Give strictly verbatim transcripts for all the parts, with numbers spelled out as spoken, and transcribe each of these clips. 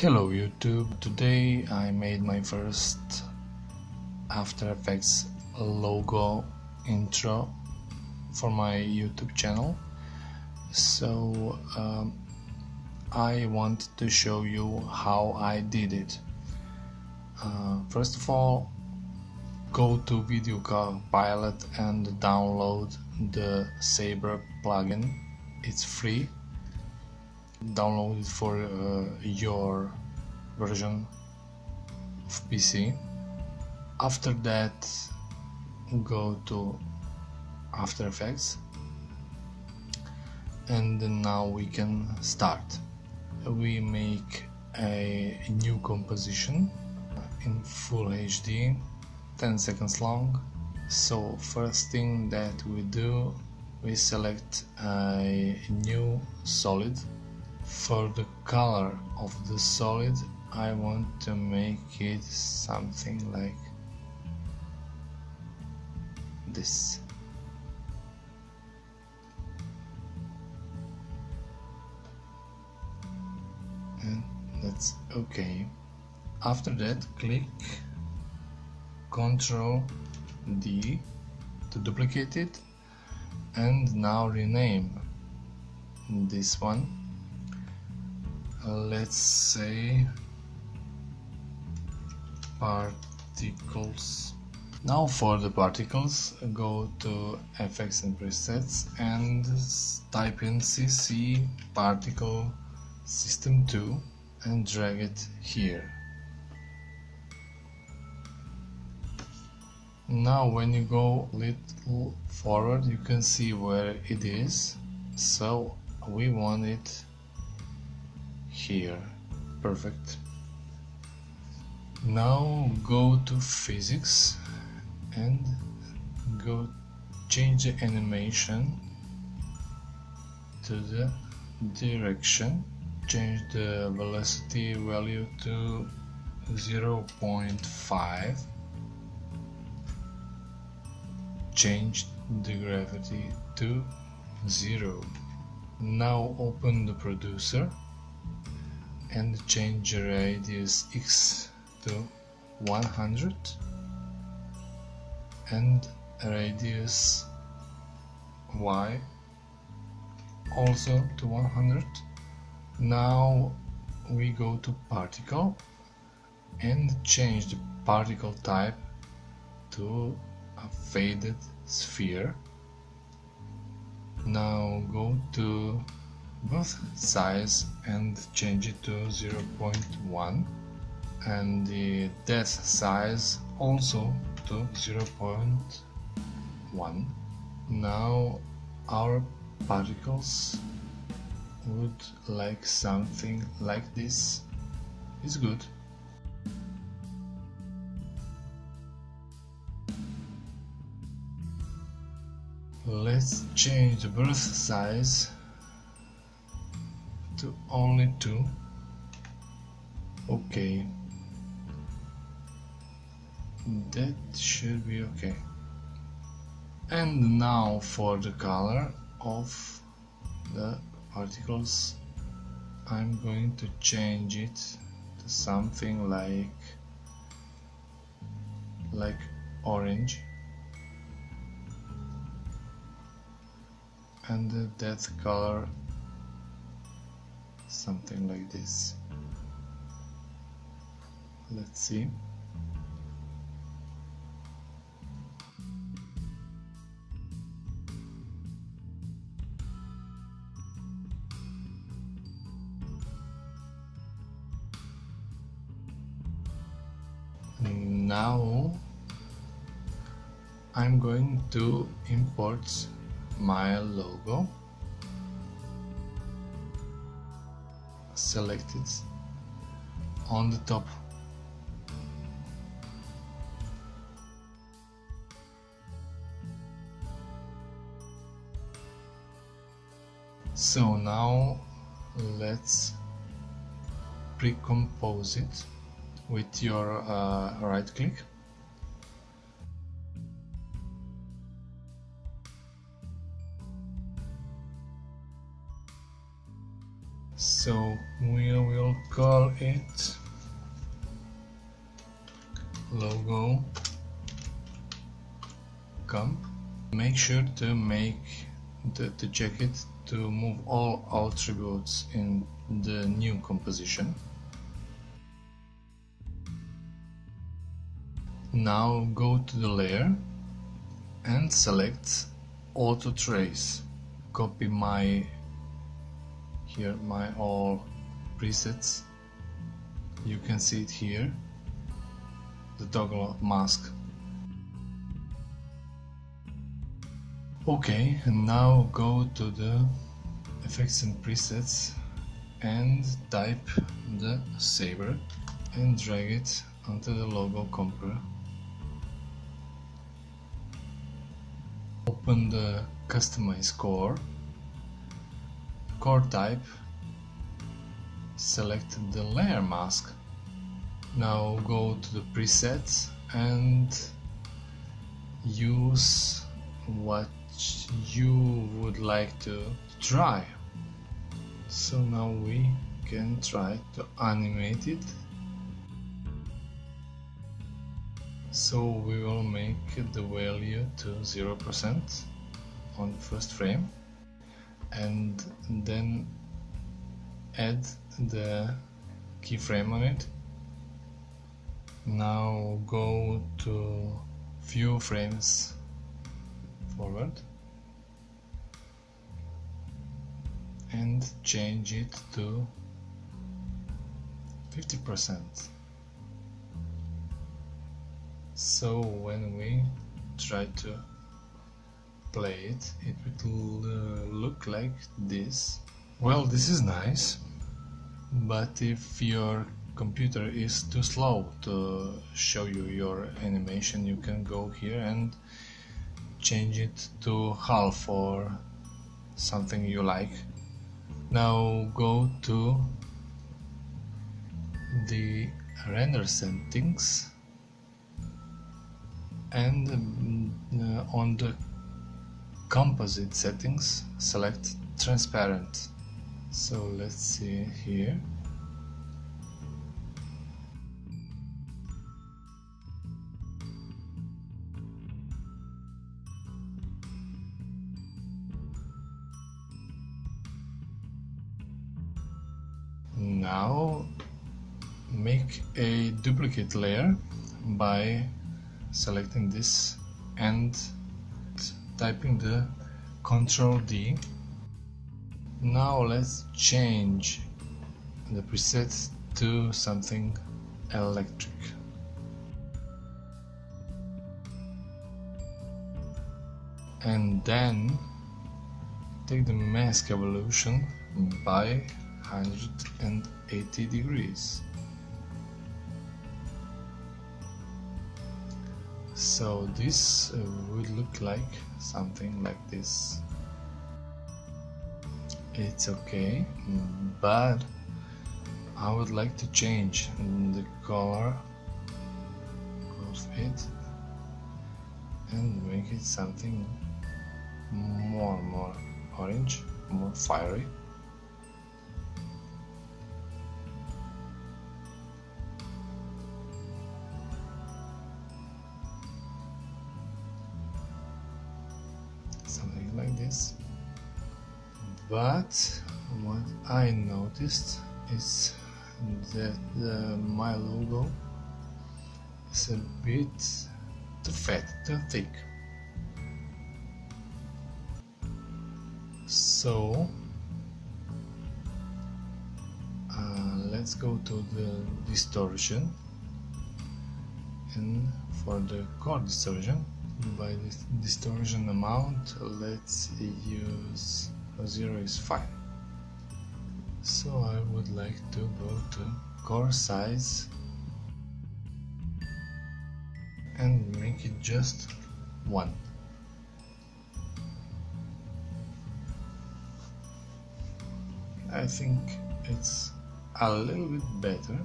Hello YouTube, today I made my first After Effects logo intro for my YouTube channel. So um, I want to show you how I did it. Uh, first of all, go to Video Copilot and download the Saber plugin. It's free. Download it for uh, your version of P C. After that, go to After Effects, and now we can start. We make a new composition in full H D, ten seconds long. So first thing that we do, we select a new solid. For the color of the solid, I want to make it something like this. And that's okay. After that, click control D to duplicate it, and now rename this one. Let's say particles. Now for the particles, go to Effects and Presets and type in C C Particle System two and drag it here. Now when you go a little forward, you can see where it is, so we want it here. Perfect. Now go to physics and go change the animation to the direction, change the velocity value to zero point five, change the gravity to zero. Now open the producer and change the radius X to one hundred and radius Y also to one hundred. Now we go to particle and change the particle type to a faded sphere. Now go to both size and change it to zero point one and the depth size also to zero point one. Now our particles would like something like this. It's good. Let's change the birth size to only two. Okay, that should be okay. And now for the color of the particles, I'm going to change it to something like like orange, and that color something like this. Let's see. Now I'm going to import my logo. Select it on the top. So now let's pre-compose it with your uh, right click. So we will call it logo comp. Make sure to make the, to check it to move all attributes in the new composition. Now go to the layer and select auto trace. Copy my here my all presets. You can see it here, the toggle mask. Okay, and now go to the effects and presets and type the Saber and drag it onto the logo component. Open the customize core, core type, select the layer mask. Now go to the presets and use what you would like to try. So now we can try to animate it. So we will make the value to zero percent on the first frame and then add the keyframe on it. Now go to few frames forward and change it to fifty percent. So when we try to play it, it will uh, look like this. Well, this is nice, but if your computer is too slow to show you your animation, you can go here and change it to half or something you like. Now go to the render settings and uh, on the composite settings select transparent. So let's see here. Now make a duplicate layer by selecting this and typing the control D. Now let's change the preset to something electric. And then take the mask evolution by one hundred eighty degrees. So this uh, would look like something like this. It's okay, but I would like to change the color of it and make it something more more orange, more fiery. Something like this. But what I noticed is that uh, my logo is a bit too fat, too thick. So uh, let's go to the distortion, and for the core distortion, by this distortion amount let's use zero is fine. So I would like to go to core size and make it just one. I think it's a little bit better.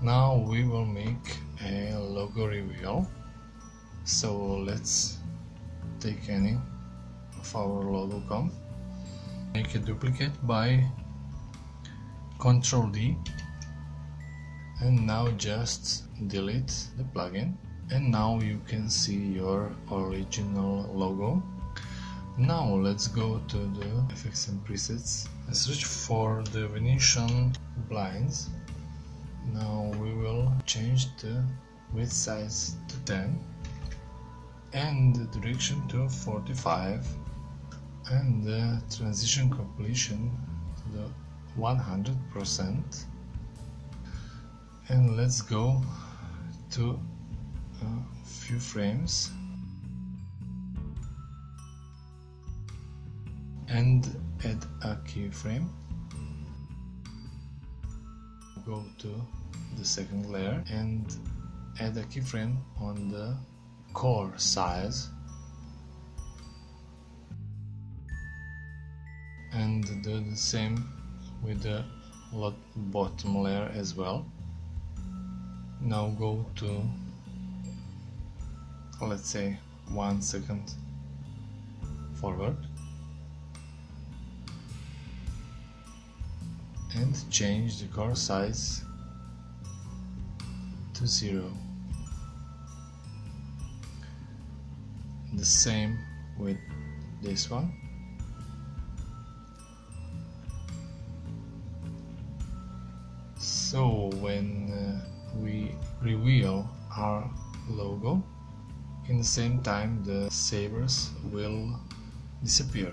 Now we will make a logo reveal. So let's take any of our logo comp, make a duplicate by Control D, and now just delete the plugin, and now you can see your original logo. Now let's go to the effects and presets and search for the Venetian blinds. Now we will change the width size to ten and the direction to forty-five and the transition completion to the one hundred percent, and let's go to a few frames and add a keyframe. Go to the second layer and add a keyframe on the core size and do the same with the bottom layer as well. Now go to, let's say, one second forward and change the core size to zero. The same with this one. So when uh, we reveal our logo, in the same time the sabers will disappear.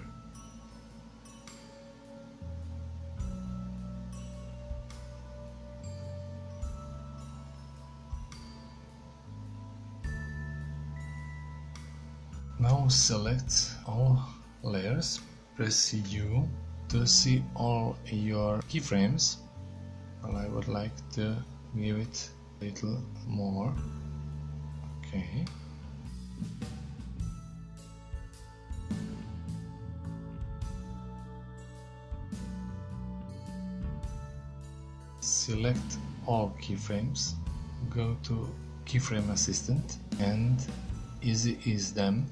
Now select all layers, press U to see all your keyframes. Well, I would like to give it a little more. Okay. Select all keyframes, go to Keyframe Assistant and easy ease them.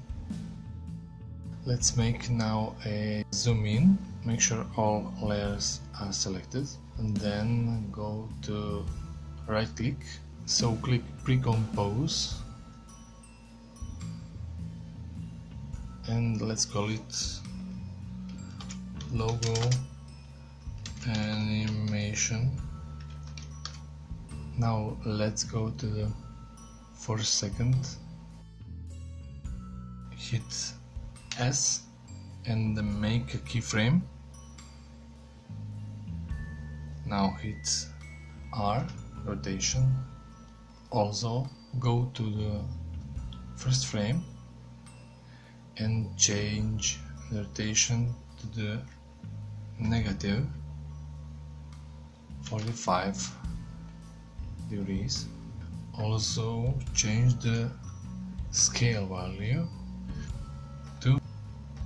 Let's make now a zoom in, make sure all layers are selected, and then go to right click, so click Pre-compose and let's call it logo animation. Now let's go to the first second, hit S and make a keyframe. Now hit R, rotation. Also go to the first frame and change the rotation to the negative forty-five degrees. Also change the scale value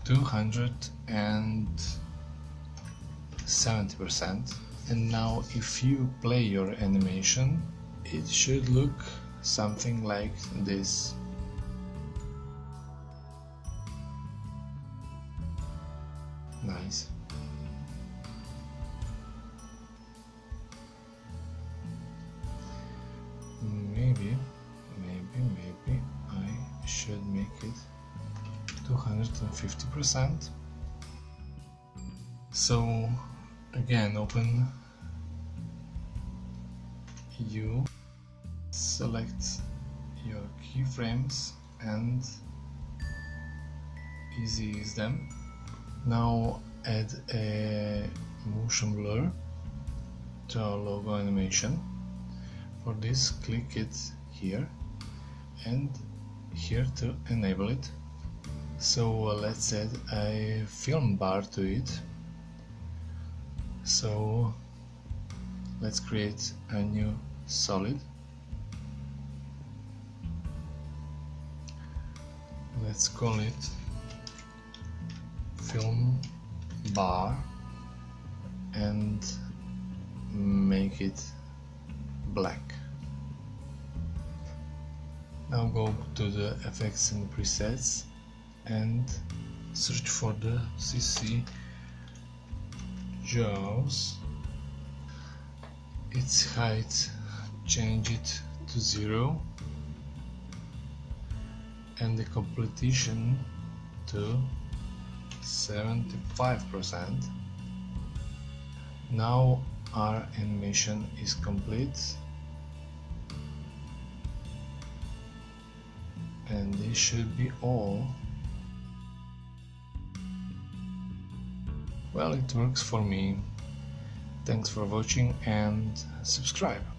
two hundred seventy percent, and now if you play your animation it should look something like this. Nice. Maybe, maybe, maybe I should make it two hundred fifty percent. So again open U, select your keyframes and easy ease them. Now add a motion blur to our logo animation. For this click it here and here to enable it. So uh, let's add a film bar to it. So let's create a new solid. Let's call it film bar and make it black. Now go to the effects and presets and search for the C C Jaws. its height, change it to zero, and the completion to seventy-five percent. Now our animation is complete, and this should be all. Well, it works for me. Thanks for watching and subscribe.